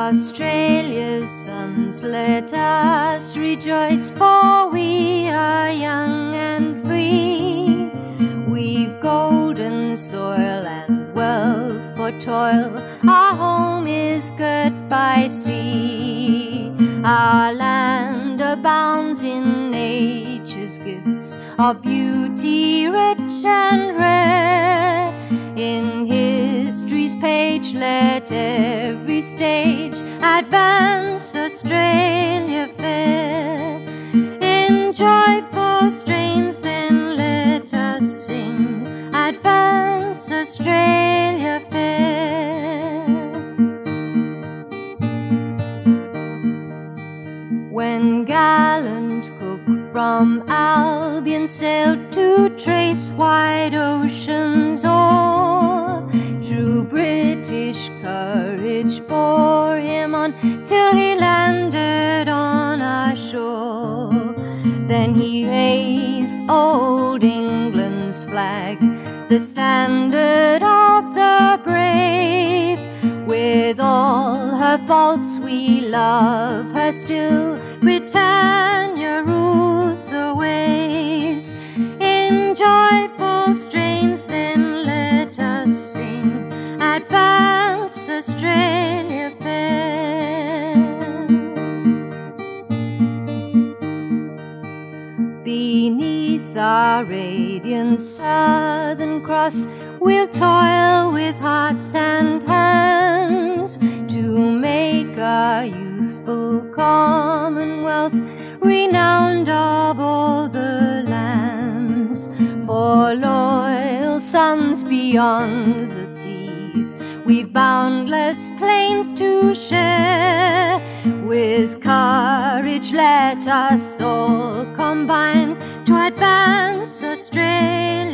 Australia's sons, let us rejoice, for we are young and free. We've golden soil and wells for toil, our home is girt by sea. Our land abounds in nature's gifts of beauty rich and rare. In history's page let every stage advance Australia fair. In joyful strains then let us sing Advance Australia fair. When gallant Cook from Albion sailed to trace wide ocean's ore, true British courage bore him on till he landed on our shore. Then he raised Old England's flag, the standard of the brave. With all her faults we love her still, Britannia rules the waves. In joyful strains then let us sing Advance Australia Fair. Beneath our radiant Southern Cross we'll toil with hearts and hands to make our useful Commonwealth renowned of all the lands. For loyal sons beyond the seas, we've boundless claims to share. With courage let us all combine to advance Australia.